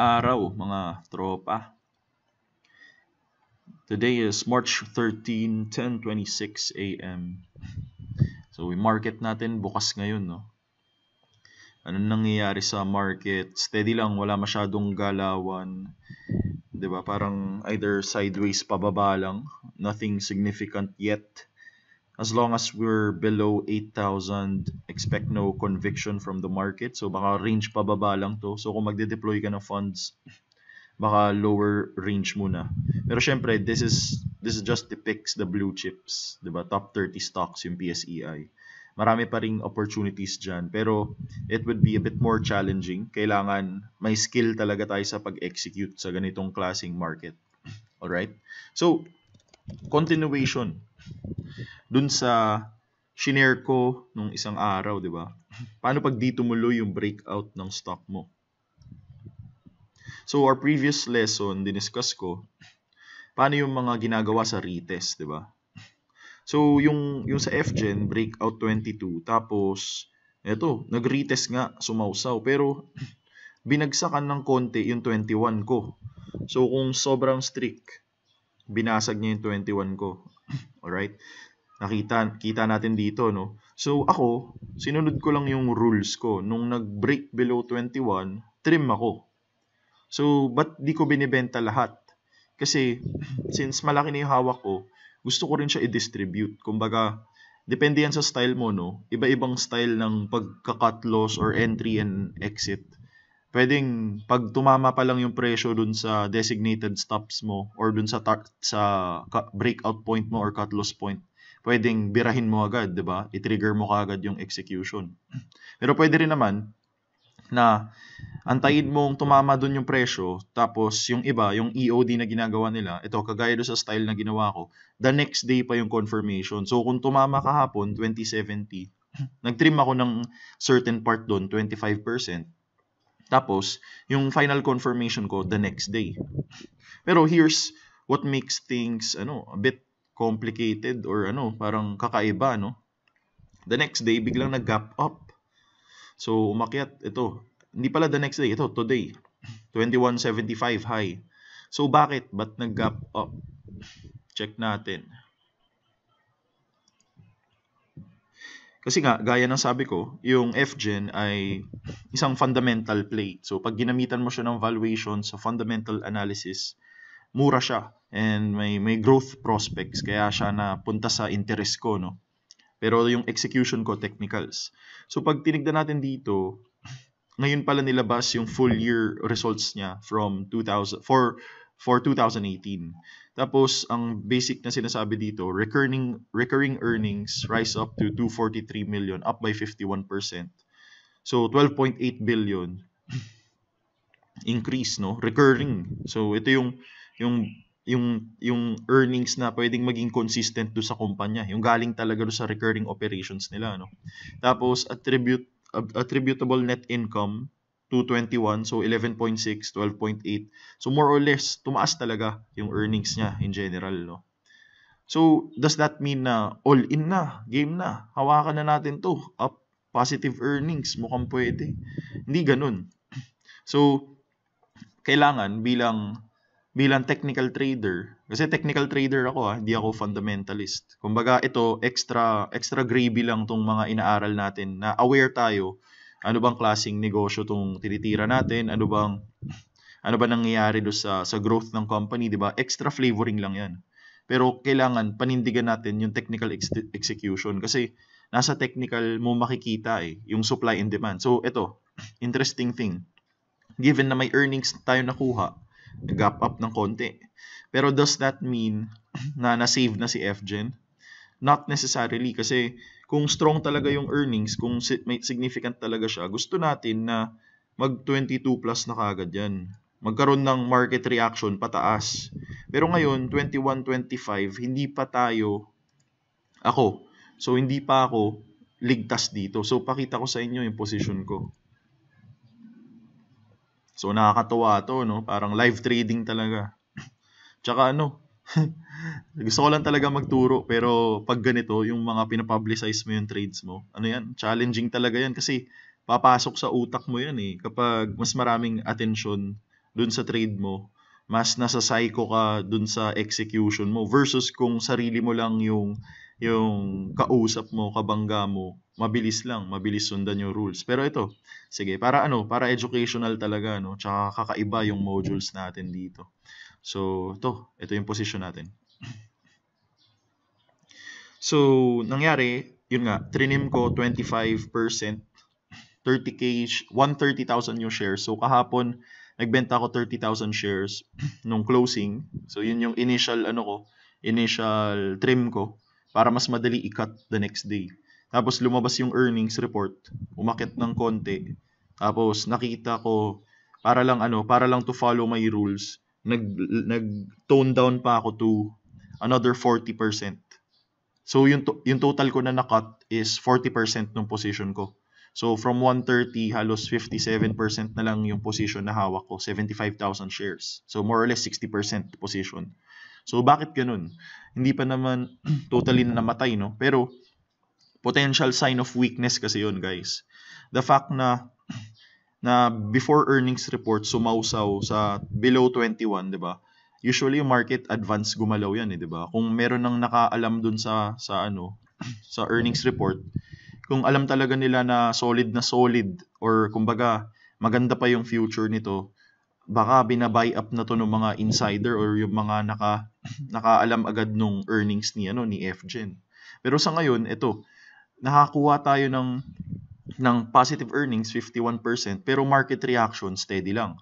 araw mga tropa. Today is March 13, 10:26 a.m. So we market natin bukas ngayon, no. Ano nangyayari sa market? Steady lang, wala masyadong galawan. 'Di ba? Parang either sideways pababa lang, nothing significant yet. As long as we're below 8,000, expect no conviction from the market. So baka range pababa lang to. So kung magde-deploy ka ng funds, baka lower range muna. Pero syempre, this just depicts the blue chips, 'di ba? Top 30 stocks yung PSEI. Marami pa ring opportunities diyan, pero it would be a bit more challenging. Kailangan may skill talaga tayo sa pag-execute sa ganitong klaseng market. All right? So, continuation dun sa shinare ko nung isang araw, di ba? Paano pag di tumuloy yung breakout ng stock mo? So, our previous lesson, diniscuss ko, paano yung mga ginagawa sa retest, di ba? So, yung sa FGEN, breakout 22, tapos, eto, nag-retest nga, sumausaw, pero binagsakan ng konti yung 21 ko. So, kung sobrang strict, binasag niya yung 21 ko. Alright? Kita natin dito, no? So, ako, sinunod ko lang yung rules ko. Nung nag-break below 21, trim ako. So, ba't di ko binibenta lahat? Kasi, since malaki na yung hawak ko, gusto ko rin siya i-distribute. Kumbaga, depende yan sa style mo, no? Iba-ibang style ng pagka-cut loss or entry and exit. Pwedeng pag tumama pa lang yung presyo dun sa designated stops mo or dun sa breakout point mo or cut loss point, pwedeng birahin mo agad, di ba? I-trigger mo agad yung execution. Pero pwede rin naman na antayin mong tumama dun yung presyo, tapos yung iba, yung EOD na ginagawa nila, ito, kagaya doon sa style na ginawa ko, the next day pa yung confirmation. So kung tumama kahapon, 2070, nag-trim ako ng certain part dun, 25%. Tapos, yung final confirmation ko the next day. Pero here's what makes things a bit complicated or parang kakaiba, no? The next day, biglang nag-gap up. So, umakyat ito. Hindi pala the next day, ito today. 21.75 high. So, bakit? Ba't nag-gap up? Check natin. Kasi nga, gaya ng sabi ko, yung FGEN ay isang fundamental play. So, pag ginamitan mo siya ng valuation sa fundamental analysis, mura siya and may growth prospects. Kaya siya napunta sa interest ko, no? Pero yung execution ko, technicals. So, pag tinignan natin dito, ngayon pala nilabas yung full year results niya for 2018. Tapos, ang basic na sinasabi dito, recurring earnings rise up to 243 million, up by 51%. So, 12.8 billion increase, no? Recurring. So, ito yung earnings na pwedeng maging consistent do sa kumpanya. Yung galing talaga do sa recurring operations nila, no? Tapos, attributable net income, 221, so 11.6, 12.8. So more or less, tumaas talaga yung earnings niya in general, no? So, does that mean na all in na, game na, hawakan na natin to, up, positive earnings, mukhang pwede? Hindi ganun. So, kailangan bilang technical trader, kasi technical trader ako, hindi ako fundamentalist. Kumbaga, ito, extra gravy lang tong mga inaaral natin na aware tayo. Ano bang klaseng negosyo itong tinitira natin? Ano ba nangyayari do sa growth ng company, di ba? Extra flavoring lang yan. Pero kailangan panindigan natin yung technical execution kasi nasa technical mo makikita yung supply and demand. So, ito, interesting thing. Given na may earnings tayo nakuha, nag-gap up ng konti. Pero does that mean na na-save na si FGEN? Not necessarily kasi kung strong talaga yung earnings, kung may significant talaga siya, gusto natin na mag-22 plus na kagad yan. Magkaroon ng market reaction pataas. Pero ngayon, 21-25, hindi pa tayo ako. So, hindi pa ako ligtas dito. So, pakita ko sa inyo yung position ko. So, nakakatawa to, no? Parang live trading talaga. Tsaka gusto ko lang talaga magturo, pero pag ganito, yung mga pinapublicize mo yung trades mo, challenging talaga yan kasi papasok sa utak mo yan kapag mas maraming attention dun sa trade mo, mas nasa psycho ka dun sa execution mo versus kung sarili mo lang yung kausap mo, kabangga mo, mabilis lang, mabilis sundan yung rules. Pero ito, sige, para ano, para educational talaga, no? Tsaka kakaiba yung modules natin dito. So, ito yung position natin. So, nangyari, yun nga, trinim ko 25%, 30K, 130,000 yung shares. So, kahapon, nagbenta ko 30,000 shares nung closing. So, yun yung initial, initial trim ko para mas madali i-cut the next day. Tapos, lumabas yung earnings report. Umakyat ng konti. Tapos, nakita ko, para lang to follow my rules, nag-tone down pa ako to another 40%. So, yung total ko na nakat is 40% ng position ko. So, from 130, halos 57% na lang yung position na hawak ko, 75,000 shares. So, more or less 60% position. So, bakit ganun? Hindi pa naman totally na namatay, no? Pero, potential sign of weakness kasi yun, guys. The fact na before earnings report, sumausaw sa below 21, di ba? Usually yung market advance gumalaw yan, eh, 'di ba? Kung meron nang nakaalam dun sa earnings report, kung alam talaga nila na solid or kumbaga maganda pa yung future nito, baka binabuy up na to ng mga insider or yung mga nakaalam agad nung earnings ni FGEN. Pero sa ngayon, ito, nakakuha tayo ng positive earnings 51%, pero market reaction steady lang.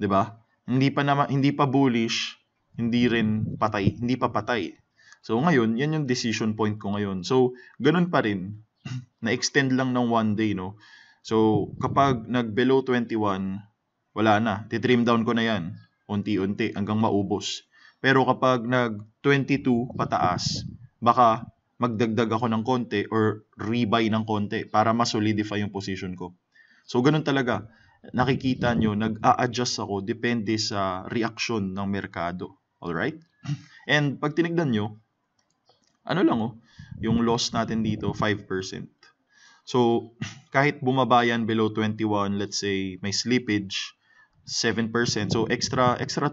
'Di ba? Hindi pa bullish, hindi rin patay, hindi pa patay. So ngayon, yan yung decision point ko ngayon. So ganun pa rin, na-extend lang ng one day, no? So kapag nag-below 21, wala na, titrim down ko na yan, unti-unti hanggang maubos. Pero kapag nag-22 pataas, baka magdagdag ako ng konti or rebuy ng konti para ma-solidify yung position ko. So ganun talaga. Nakikita nyo, nag-a-adjust ako depende sa reaction ng merkado. Alright? And pag tinignan nyo, ano lang yung loss natin dito, 5%. So, kahit bumaba yan below 21, let's say, may slippage, 7%. So, extra 2%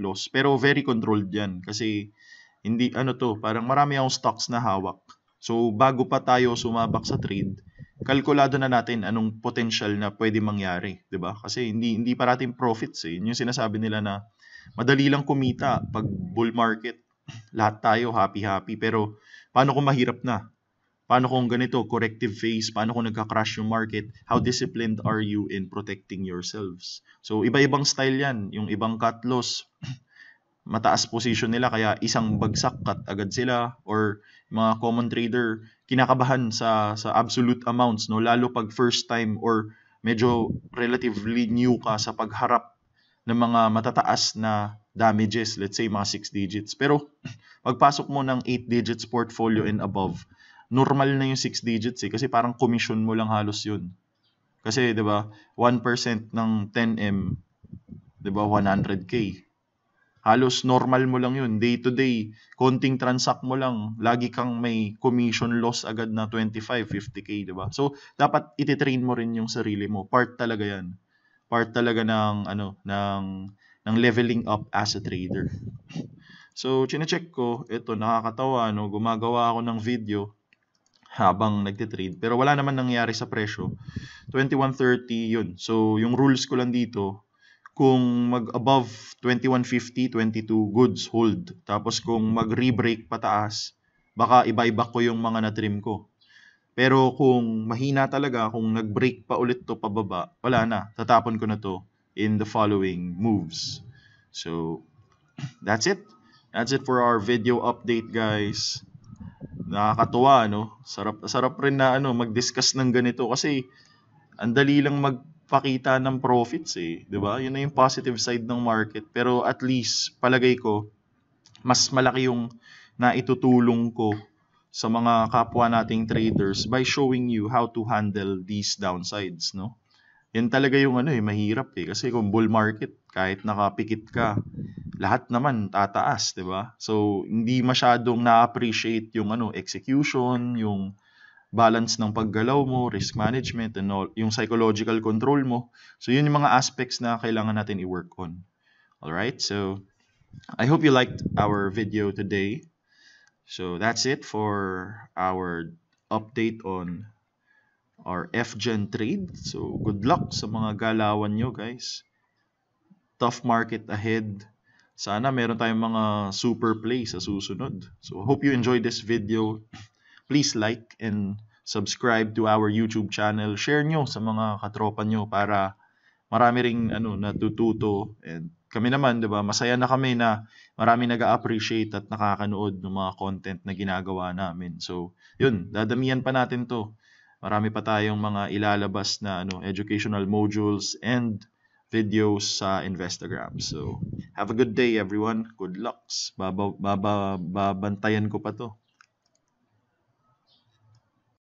loss. Pero very controlled yan. Kasi, hindi, parang marami akong stocks na hawak. So, bago pa tayo sumabak sa trade, kalkulado na natin anong potential na pwede mangyari, 'di ba? Kasi hindi parating profits eh. Yung sinasabi nila na madali lang kumita pag bull market, lahat tayo happy-happy, pero paano kung mahirap na? Paano kung ganito, corrective phase, paano kung nagka-crash yung market? How disciplined are you in protecting yourselves? So iba-ibang style 'yan, yung ibang cut loss. Mataas position nila kaya isang bagsak cut agad sila, or mga common trader kinakabahan sa absolute amounts, no, lalo pag first time or medyo relatively new ka sa pagharap ng mga matataas na damages, let's say mga 6 digits. Pero pagpasok mo ng 8 digits portfolio and above, normal na yung 6 digits eh, kasi parang commission mo lang halos yun. Kasi 'di ba, 1% ng 10M, 'di ba, 100K. Halos normal mo lang yun. Day-to-day, konting transact mo lang, lagi kang may commission loss agad na 25, 50K, diba? So, dapat ititrain mo rin yung sarili mo. Part talaga yan. Part talaga ng leveling up as a trader. So, chinecheck ko. Ito, nakakatawa, no? Gumagawa ako ng video habang nagtitrade. Pero wala naman nangyari sa presyo. 21.30, yun. So, yung rules ko lang dito, kung mag-above 21.50, 22 goods, hold. Tapos kung mag-rebreak pataas, baka i-buyback ko yung mga na-trim ko. Pero kung mahina talaga, kung nag-break pa ulit to pababa, wala na. Tatapon ko na to in the following moves. So, that's it. That's it for our video update, guys. Nakakatuwa, no? Sarap rin na mag-discuss ng ganito kasi ang dali lang pakita ng profits eh, 'di ba? Yun na yung positive side ng market. Pero at least palagay ko mas malaki yung naitutulong ko sa mga kapwa nating traders by showing you how to handle these downsides, no? Yan talaga yung mahirap eh, kasi kung bull market, kahit nakapikit ka, lahat naman tataas, 'di ba? So hindi masyadong na-appreciate yung execution, yung balance ng paggalaw mo, risk management, and all, yung psychological control mo. So, yun yung mga aspects na kailangan natin i-work on. Alright, so I hope you liked our video today. So, that's it for our update on our FGEN trade. So, good luck sa mga galawan nyo, guys. Tough market ahead. Sana meron tayong mga super play sa susunod. So, hope you enjoyed this video. Please like and subscribe to our YouTube channel. Share nyo sa mga katropa nyo para marami ring natututo. And kami naman, diba, masaya na kami na marami nag-appreciate at nakakanood ng mga content na ginagawa namin. So, yun, dadamihan pa natin to. Marami pa tayong mga ilalabas na educational modules and videos sa Instagram. So, have a good day everyone. Good lucks. Babantayan ko pa to.